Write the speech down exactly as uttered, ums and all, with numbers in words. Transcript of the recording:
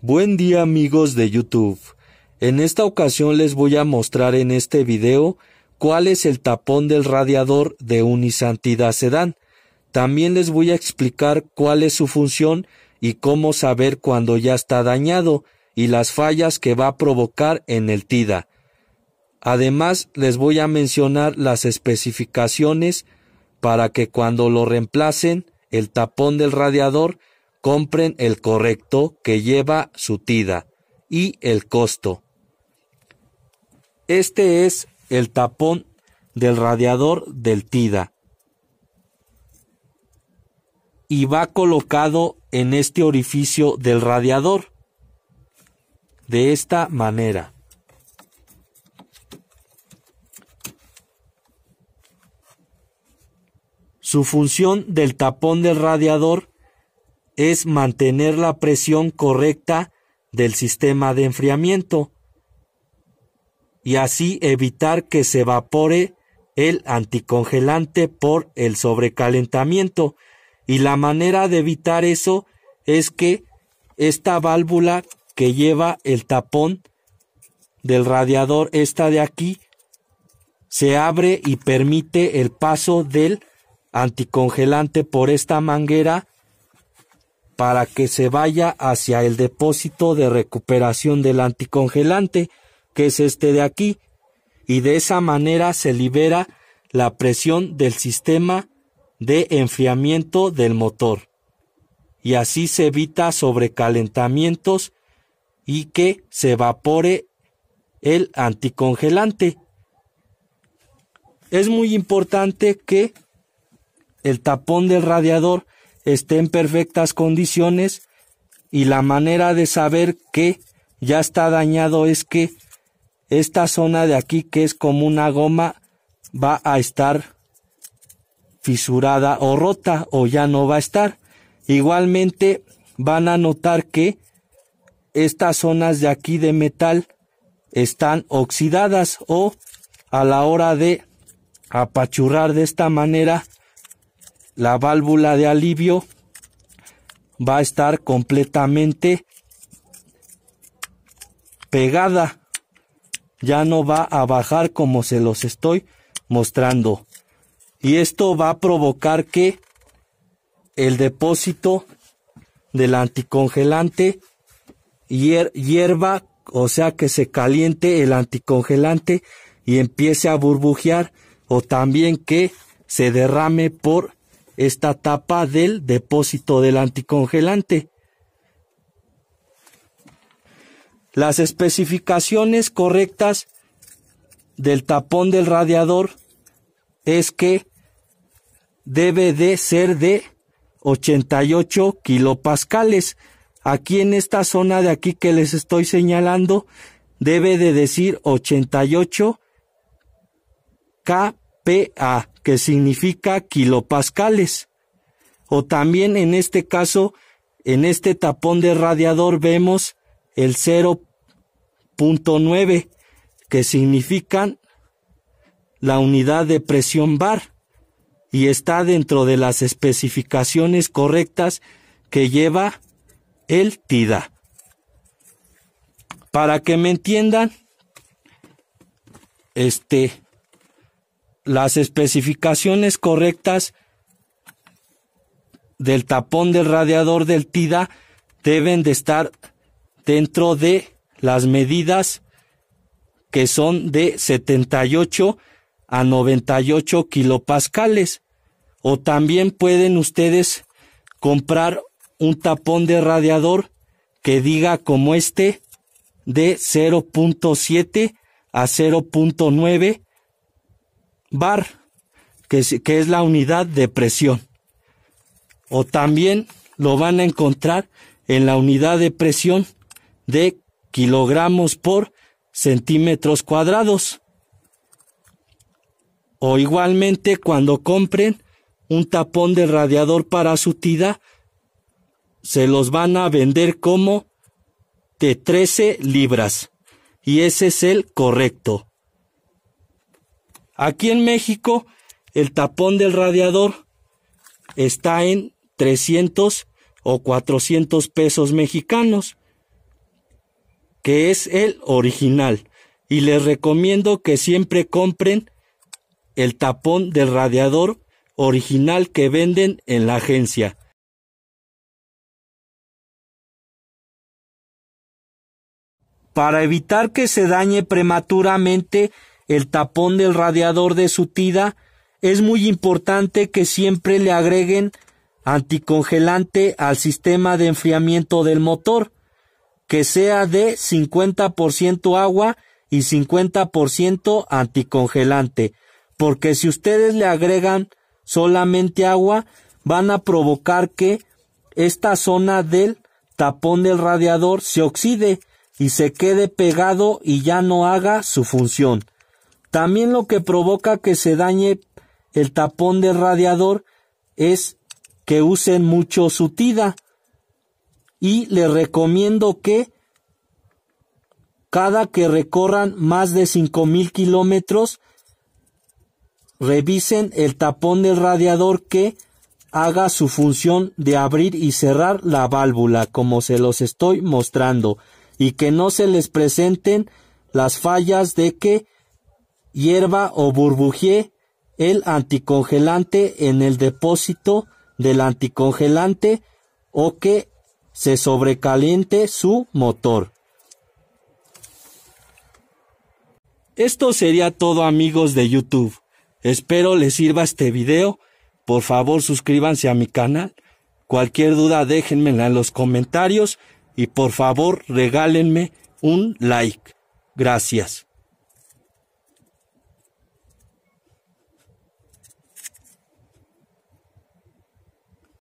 Buen día amigos de YouTube, en esta ocasión les voy a mostrar en este video cuál es el tapón del radiador de un Nissan Tiida Sedan. También les voy a explicar cuál es su función y cómo saber cuando ya está dañado y las fallas que va a provocar en el Tiida. Además les voy a mencionar las especificaciones para que cuando lo reemplacen el tapón del radiador compren el correcto que lleva su Tiida y el costo. Este es el tapón del radiador del Tiida y va colocado en este orificio del radiador de esta manera. Su función del tapón del radiador es mantener la presión correcta del sistema de enfriamiento y así evitar que se evapore el anticongelante por el sobrecalentamiento, y la manera de evitar eso es que esta válvula que lleva el tapón del radiador, esta de aquí, se abre y permite el paso del anticongelante por esta manguera para que se vaya hacia el depósito de recuperación del anticongelante, que es este de aquí, y de esa manera se libera la presión del sistema de enfriamiento del motor y así se evita sobrecalentamientos y que se evapore el anticongelante. Es muy importante que el tapón del radiador esté en perfectas condiciones, y la manera de saber que ya está dañado es que esta zona de aquí, que es como una goma, va a estar fisurada o rota o ya no va a estar. Igualmente van a notar que estas zonas de aquí de metal están oxidadas, o a la hora de apachurrar de esta manera la válvula de alivio va a estar completamente pegada. Ya no va a bajar como se los estoy mostrando. Y esto va a provocar que el depósito del anticongelante hier hierva, o sea que se caliente el anticongelante y empiece a burbujear, o también que se derrame por esta tapa del depósito del anticongelante. Las especificaciones correctas del tapón del radiador es que debe de ser de ochenta y ocho kilopascales. Aquí en esta zona de aquí que les estoy señalando debe de decir ochenta y ocho kPa, que significa kilopascales. O también en este caso, en este tapón de radiador vemos el cero punto nueve, que significan la unidad de presión bar, y está dentro de las especificaciones correctas que lleva el Tiida. Para que me entiendan, este las especificaciones correctas del tapón del radiador del Tiida deben de estar dentro de las medidas que son de setenta y ocho a noventa y ocho kilopascales. O también pueden ustedes comprar un tapón de radiador que diga como este de cero punto siete a cero punto nueve bar, que es, que es la unidad de presión, o también lo van a encontrar en la unidad de presión de kilogramos por centímetros cuadrados. O igualmente, cuando compren un tapón de radiador para su Tiida, se los van a vender como de trece libras, y ese es el correcto. Aquí en México, el tapón del radiador está en trescientos o cuatrocientos pesos mexicanos. que es el original, y les recomiendo que siempre compren el tapón del radiador original que venden en la agencia. Para evitar que se dañe prematuramente el tapón del radiador de su Tiida, es muy importante que siempre le agreguen anticongelante al sistema de enfriamiento del motor, que sea de cincuenta por ciento agua y cincuenta por ciento anticongelante, porque si ustedes le agregan solamente agua, van a provocar que esta zona del tapón del radiador se oxide y se quede pegado y ya no haga su función. También lo que provoca que se dañe el tapón del radiador es que usen mucho su Tiida, y les recomiendo que cada que recorran más de cinco mil kilómetros revisen el tapón del radiador que haga su función de abrir y cerrar la válvula como se los estoy mostrando, y que no se les presenten las fallas de que hierva o burbujee el anticongelante en el depósito del anticongelante o que se sobrecaliente su motor. Esto sería todo, amigos de YouTube. Espero les sirva este video. Por favor, suscríbanse a mi canal. Cualquier duda déjenmela en los comentarios y por favor regálenme un like. Gracias.